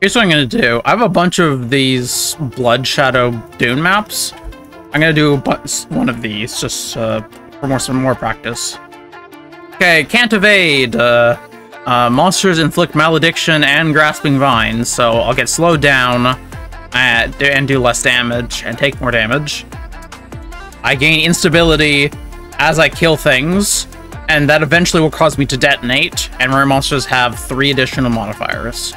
Here's what I'm going to do. I have a bunch of these Blood Shadow Dune maps. I'm going to do one of these just for some more practice. Okay, can't evade. Monsters inflict malediction and grasping vines, so I'll get slowed down and do less damage and take more damage. I gain instability as I kill things, and that eventually will cause me to detonate, and rare monsters have 3 additional modifiers.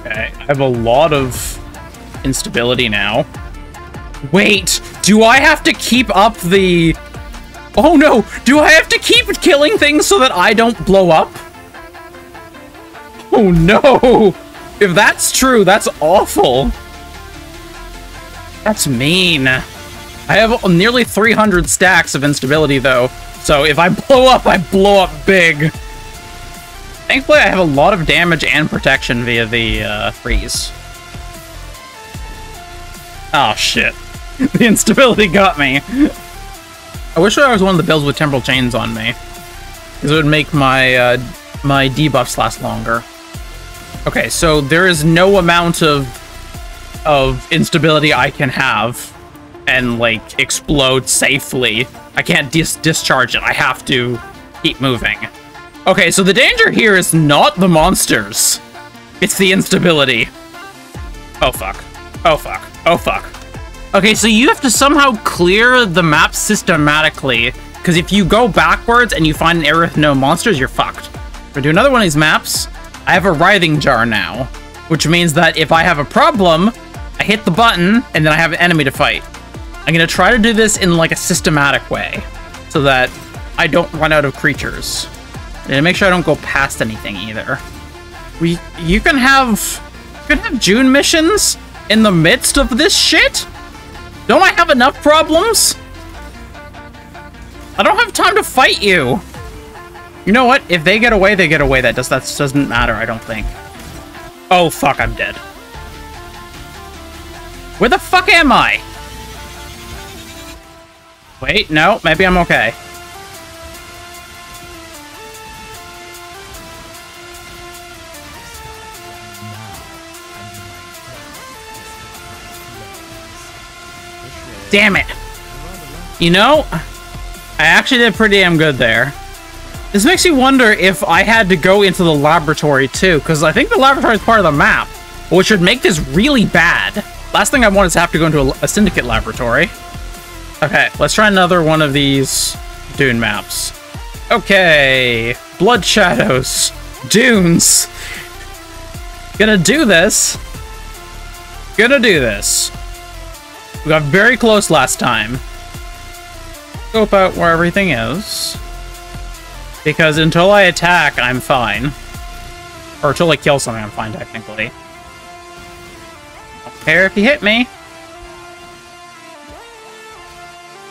Okay, I have a lot of instability now. Wait, do I have to keep up the... Oh no, do I have to keep killing things so that I don't blow up? Oh no! If that's true, that's awful. That's mean. I have nearly 300 stacks of instability though, so if I blow up, I blow up big. Thankfully, I have a lot of damage and protection via the freeze. Oh shit. The instability got me. I wish I was one of the builds with temporal chains on me, because it would make my my debuffs last longer. Okay, so there is no amount of instability I can have and like explode safely. I can't discharge it. I have to keep moving. Okay, so the danger here is not the monsters; it's the instability. Oh fuck! Oh fuck! Oh fuck! Okay, so you have to somehow clear the map systematically, because if you go backwards and you find an area with no monsters, you're fucked. We're gonna do another one of these maps. I have a writhing jar now, which means that if I have a problem, I hit the button, and then I have an enemy to fight. I'm gonna try to do this in like a systematic way, so that I don't run out of creatures. And make sure I don't go past anything either. You can have June missions in the midst of this shit? Don't I have enough problems? I don't have time to fight you. You know what? If they get away, they get away. That doesn't matter, I don't think. Oh, fuck, I'm dead. Where the fuck am I? Wait, no, maybe I'm okay. Damn it. You know, I actually did pretty damn good there. This makes me wonder if I had to go into the laboratory too, because I think the laboratory is part of the map, which would make this really bad. Last thing I want is to have to go into a syndicate laboratory. Okay, let's try another one of these Dune maps. Okay, Blood Shadows, Dunes. Gonna do this. Gonna do this. We got very close last time. Scope out where everything is, because until I attack, I'm fine. Or until I kill something, I'm fine, technically. I don't care if you hit me.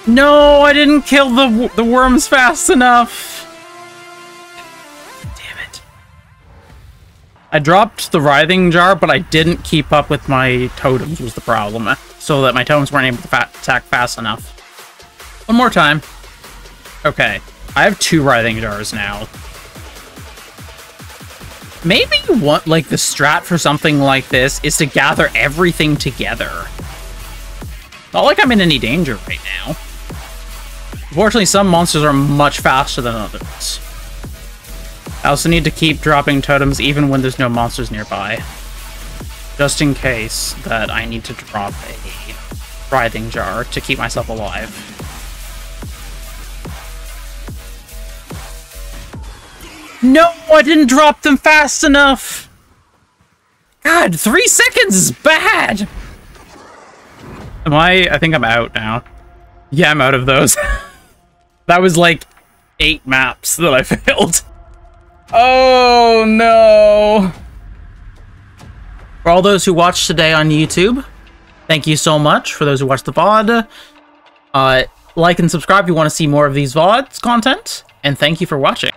No, I didn't kill the worms fast enough. Damn it. I dropped the writhing jar, but I didn't keep up with my totems was the problem. So that my totems weren't able to attack fast enough. One more time. Okay, I have 2 writhing jars now. Maybe you want, like, the strat for something like this is to gather everything together. Not like I'm in any danger right now. Unfortunately, some monsters are much faster than others. I also need to keep dropping totems even when there's no monsters nearby, just in case that I need to drop a writhing jar to keep myself alive. No, I didn't drop them fast enough! God, 3 seconds is bad! Am I think I'm out now. Yeah, I'm out of those. That was like 8 maps that I failed. Oh no! For all those who watched today on YouTube, thank you so much. For those who watched the VOD, like and subscribe if you want to see more of these VODs content, and thank you for watching.